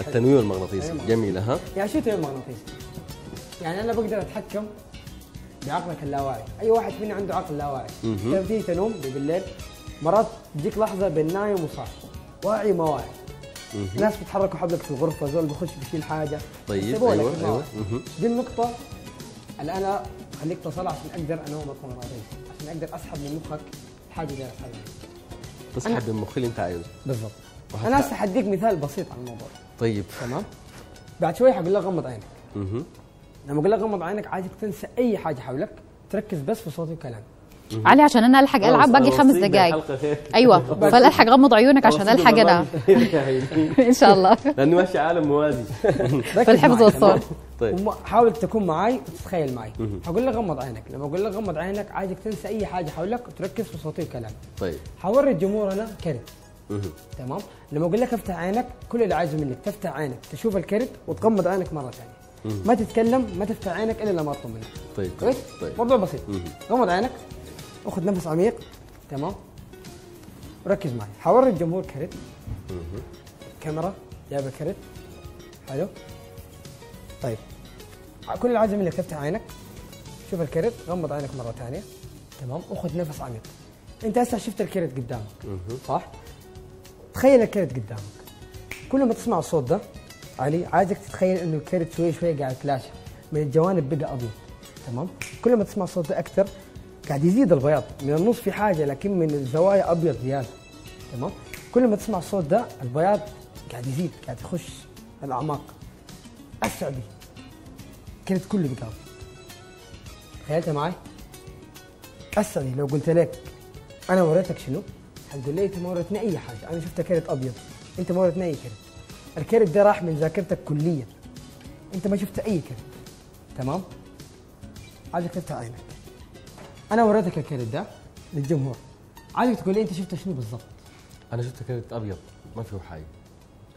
التنويع المغناطيسي. جميلة. ها يعني شو تنويع مغناطيسي؟ يعني أنا بقدر أتحكم بعقلك اللاواعي. أي واحد فينا عنده عقل لاواعي. لما تيجي تنوم بالليل مرات تجيك لحظة بين نايم وصاحي، واعي ما واعي. ناس بيتحركوا حولك في الغرفة، زول بيخش بيشيل حاجة. طيب أيوه. دي النقطة اللي أنا خليك تصل عشان أقدر أنومك مغناطيسي، عشان أقدر أسحب من مخك الحاجة اللي أنا أسحبها. تسحب من مخي اللي أنت عايزه. بالضبط. أنا هسه حديك مثال بسيط على الموضوع. طيب تمام. بعد شوي حقول لك غمض عينك. لما اقول لك غمض عينك عايزك تنسى اي حاجه حولك، تركز بس في صوتي وكلامي. علي عشان انا الحق العب باقي 5 دقائق. ايوه فالحق غمض عيونك عشان الحق انا ان شاء الله لانه ماشي عالم موازي في الحفظ والصوت. طيب حاول تكون معي وتتخيل معي. هقول لك غمض عينك، لما اقول لك غمض عينك عايزك تنسى اي حاجه حولك وتركز في صوتي وكلامي. طيب حوري الجمهور انا كرت. تمام. لما اقول لك افتح عينك كل اللي عايزه منك تفتح عينك تشوف الكرت وتغمض عينك مره ثانيه. ما تتكلم ما تفتح عينك الا لما اطلب منك. طيب كويس. طيب. موضوع بسيط. غمض عينك، اخذ نفس عميق. تمام. ركز معي. حوري الجمهور كرت. كاميرا جايبه كرت. حلو. طيب كل اللي عايزه منك تفتح عينك شوف الكرت غمض عينك مره ثانيه. تمام. اخذ نفس عميق. انت هسه شفت الكرت قدامك صح؟ تخيل الكرت قدامك. كل ما تسمع الصوت ده علي عايزك تتخيل انه الكرت شوي شوي قاعد يتلاشى من الجوانب، بدا ابيض. تمام. كل ما تسمع الصوت ده اكثر قاعد يزيد البياض من النص في حاجه، لكن من الزوايا ابيض زياده. تمام. كل ما تسمع الصوت ده البياض قاعد يزيد، قاعد يخش الاعماق. اسرع بيه الكرت كله بيقابل. تخيلتها معي؟ اسرع بيه. لو قلت لك انا وريتك شنو؟ الحمد لله انت ما وريتني اي حاجه، انا شفتك كرت ابيض، انت ما وريتني اي كرت. الكرت ده راح من ذاكرتك كليا، انت ما شفت اي كرت. تمام؟ عايزك تفتح عينك. انا وريتك الكرت ده للجمهور، عايزك تقول لي انت شفت شنو بالضبط؟ انا شفت كرت ابيض ما فيه حاجه.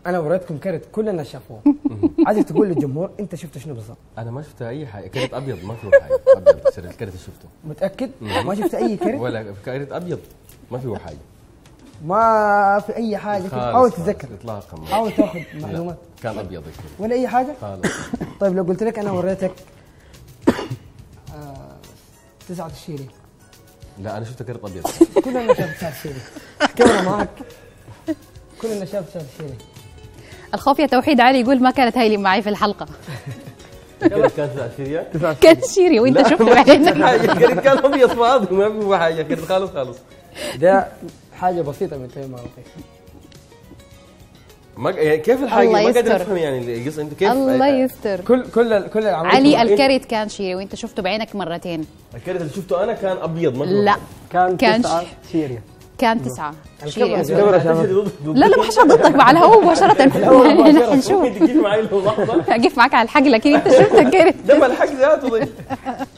انا وريتكم كرت كلنا شافوه، عايزك تقول للجمهور انت شفت شنو بالضبط؟ انا ما شفت اي حاجه، كرت ابيض ما فيه حاجه، ابيض بس الكرت اللي شفته. متاكد؟ ما شفت اي كرت؟ ولا كرت ابيض ما فيه حاجه. ما في اي حاجه. حاول تتذكر اطلاقا، حاول تاخذ معلومات. كان ابيض ولا اي حاجه خالص. طيب لو قلت لك انا وريتك تسعة الشيري. لا انا شفت كرت ابيض. كلنا شاف 9 الشيري. كاميرا معك. كلنا شاف 9 الشيري. الخوف يا توحيد علي يقول ما كانت هايلة معي في الحلقه. الكرت كان 9 شيريا؟ كانت شيري وانت شفته بعينك. الكرت كان ابيض فاضي ما في حاجه، كرت خالص خالص. ده حاجة بسيطة من تيم ماركي. كيف الحاجة؟ ما قادر أفهم يعني القصة. أنت كيف؟ الله يستر. كل علي الكرت كان شيري وأنت شفته بعينك مرتين. الكرت اللي شفته أنا كان أبيض ما لا كان 9 شيريا. كان 9 شيريا. لا ما حشرة ضدك على هو مباشرة. نحن نشوف. تقف معي لو لحظة. أقف معك على الحق لكن أنت شفت الكرت. ده ما الحق ذاته.